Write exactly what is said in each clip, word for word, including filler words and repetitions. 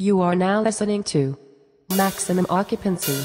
You are now listening to Maximum Occupancy.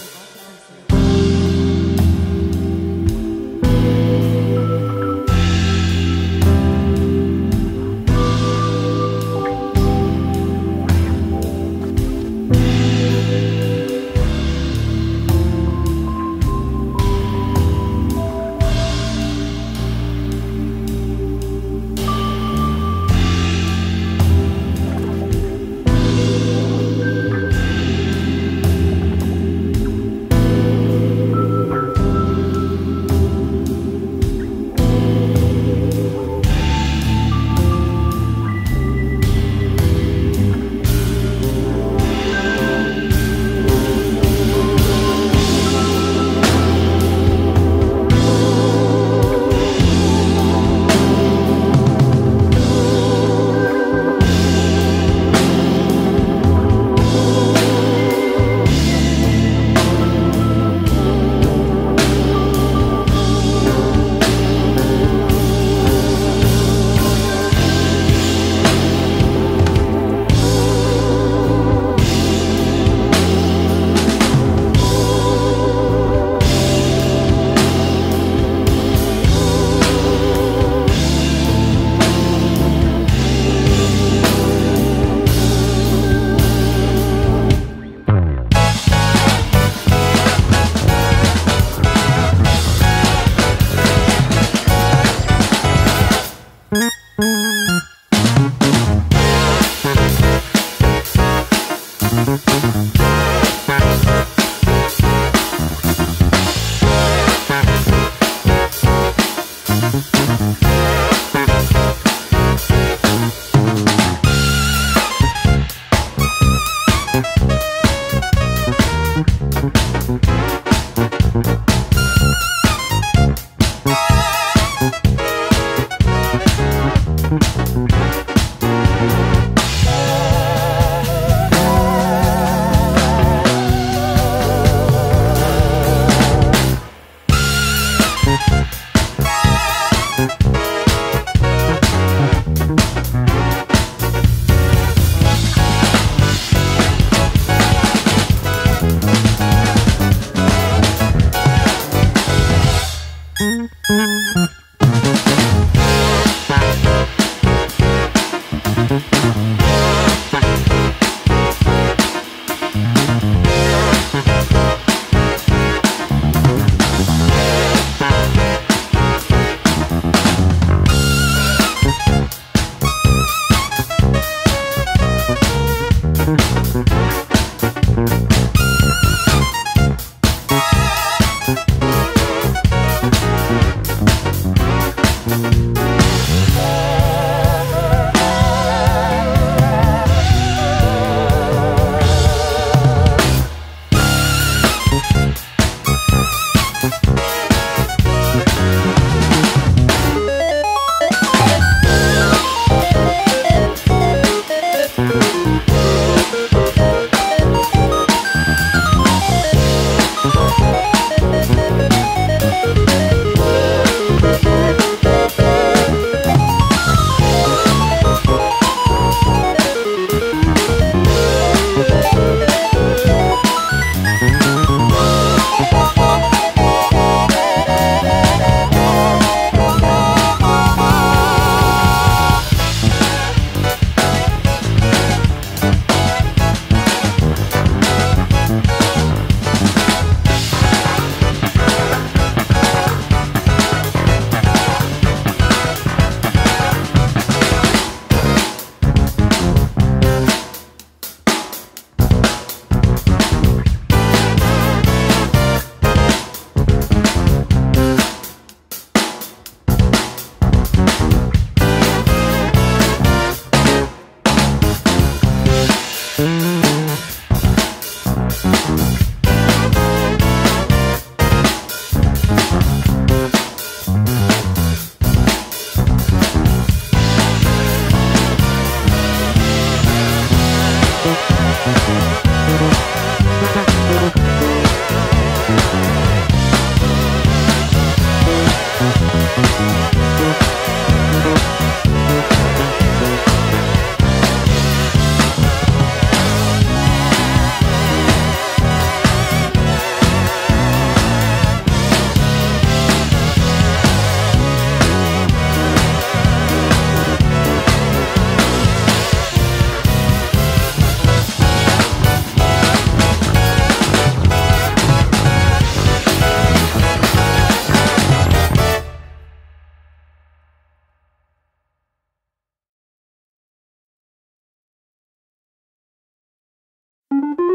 We'll be right back. Thank you.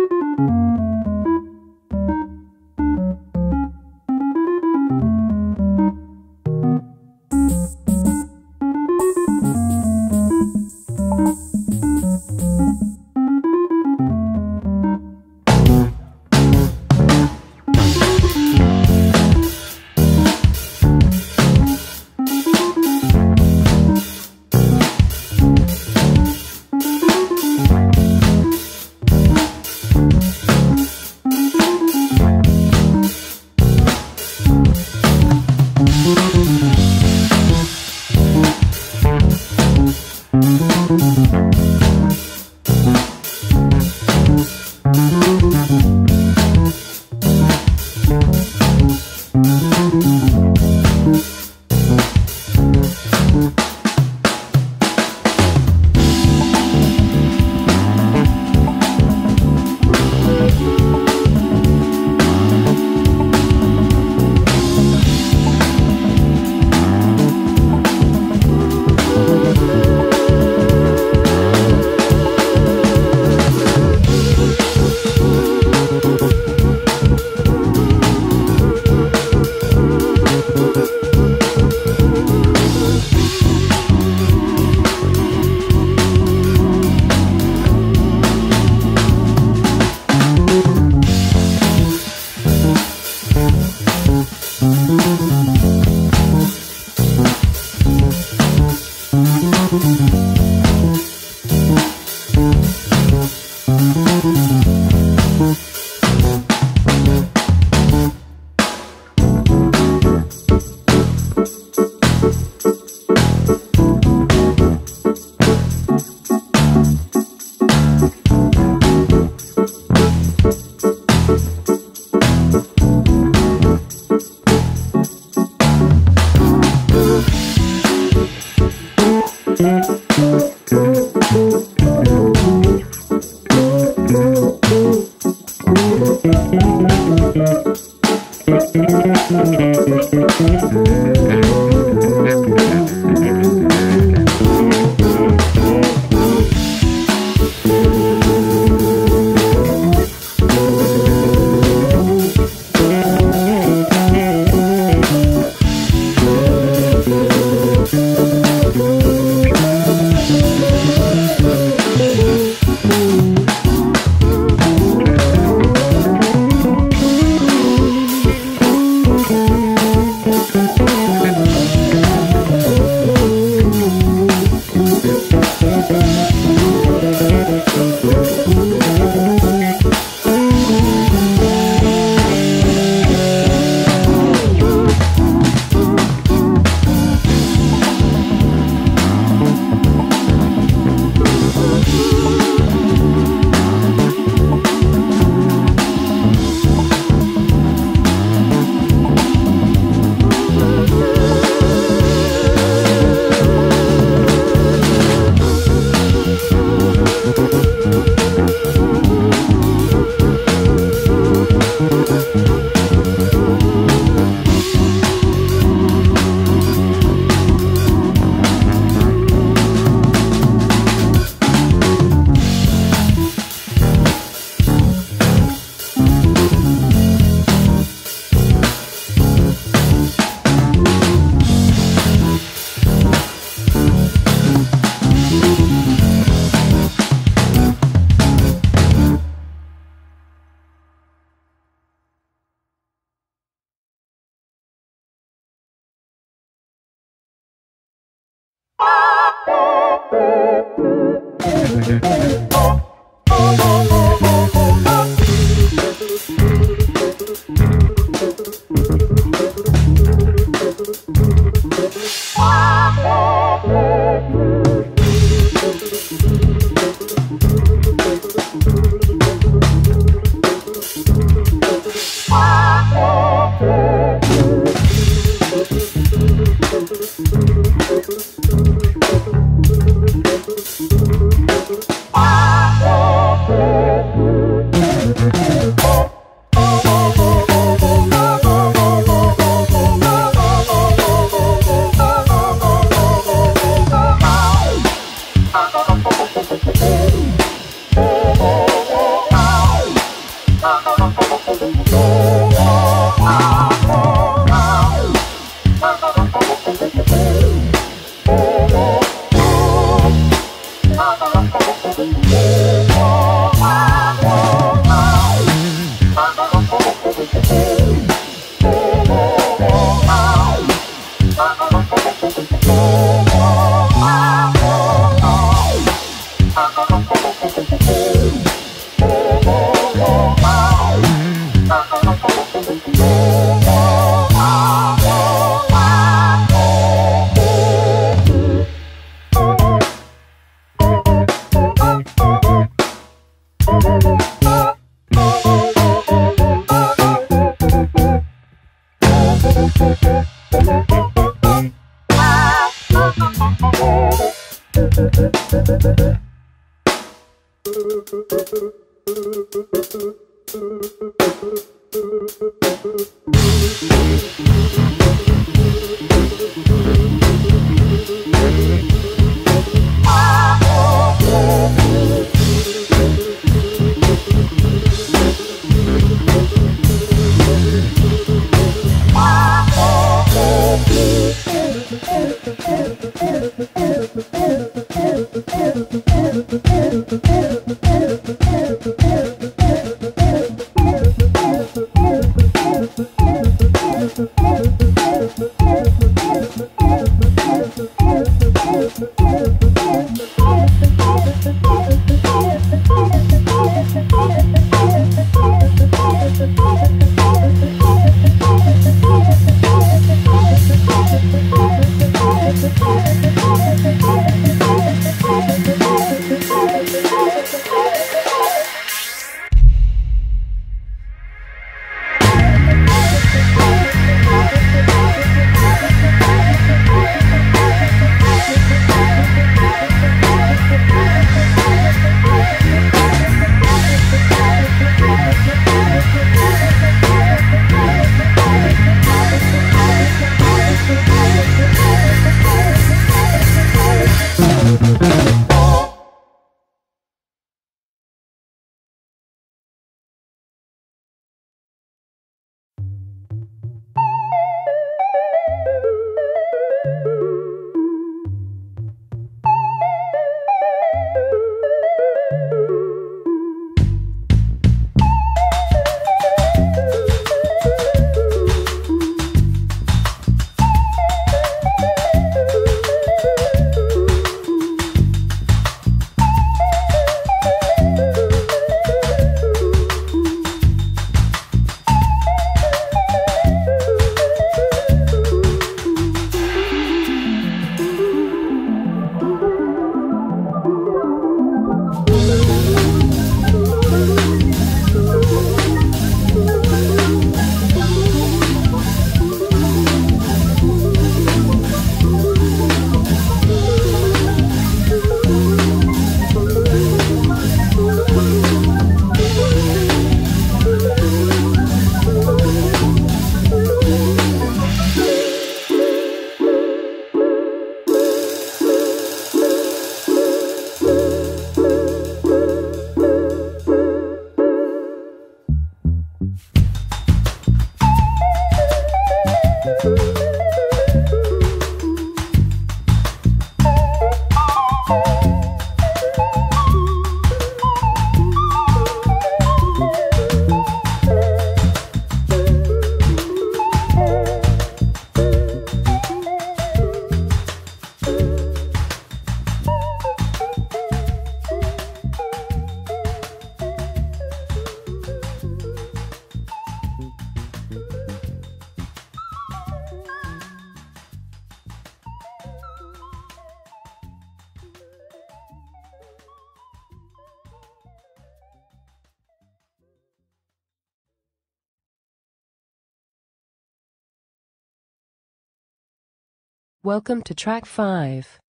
Welcome to track five.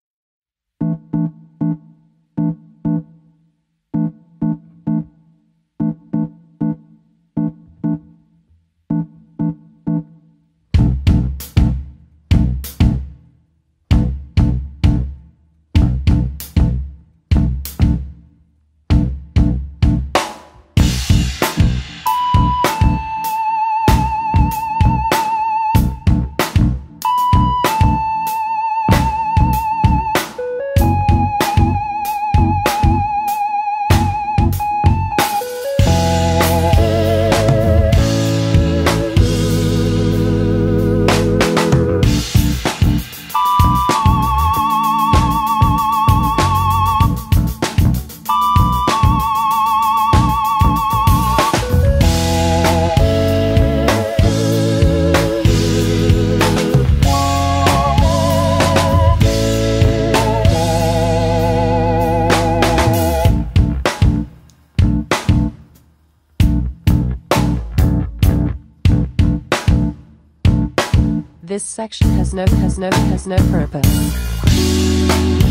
This section has no has no has no purpose. Music.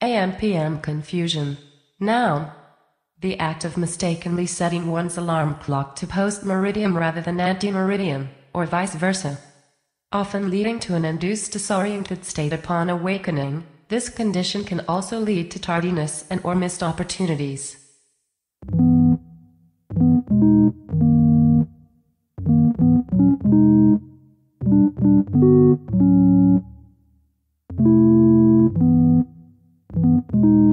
A M P M confusion. Noun. The act of mistakenly setting one's alarm clock to post-meridium rather than anti-meridium, or vice versa. Often leading to an induced disoriented state upon awakening, this condition can also lead to tardiness and or missed opportunities. Thank you.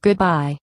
Goodbye.